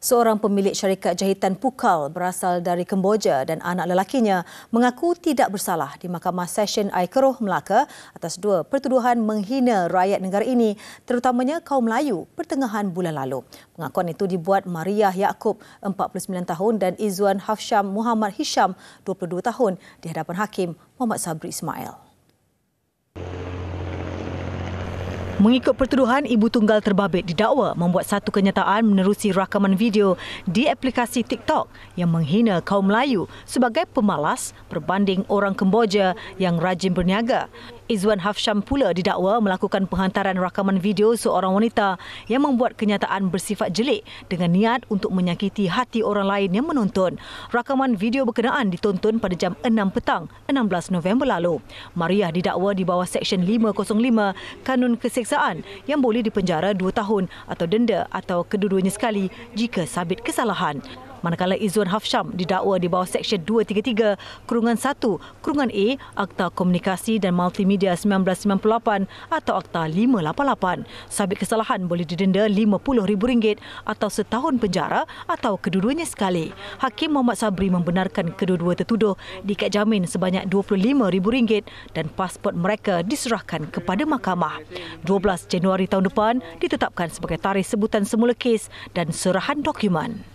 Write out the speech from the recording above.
Seorang pemilik syarikat jahitan Pukal berasal dari Kemboja dan anak lelakinya mengaku tidak bersalah di Mahkamah Seksyen Ayer Keroh, Melaka atas dua pertuduhan menghina rakyat negara ini, terutamanya kaum Melayu pertengahan bulan lalu. Pengakuan itu dibuat Maria Yaakob, 49 tahun dan Izwan Hafsham Muhammad Hisham, 22 tahun di hadapan Hakim Muhammad Sabri Ismail. Mengikut pertuduhan, ibu tunggal terbabit didakwa membuat satu kenyataan menerusi rakaman video di aplikasi TikTok yang menghina kaum Melayu sebagai pemalas berbanding orang Kemboja yang rajin berniaga. Izwan Hafsham pula didakwa melakukan penghantaran rakaman video seorang wanita yang membuat kenyataan bersifat jelek dengan niat untuk menyakiti hati orang lain yang menonton. Rakaman video berkenaan ditonton pada jam 6 petang 16 November lalu. Maria didakwa di bawah Seksyen 505 Kanun Keseksaan yang boleh dipenjara 2 tahun atau denda atau kedua-duanya sekali jika sabit kesalahan. Manakala Izwan Hafsham didakwa di bawah Seksyen 233 / 1 / A Akta Komunikasi dan Multimedia 1998 atau Akta 588. Sabit kesalahan boleh didenda RM50,000 atau setahun penjara atau kedua-duanya sekali. Hakim Muhammad Sabri membenarkan kedua-dua tertuduh diikat jamin sebanyak RM25,000 dan pasport mereka diserahkan kepada mahkamah. 12 Januari tahun depan ditetapkan sebagai tarikh sebutan semula kes dan serahan dokumen.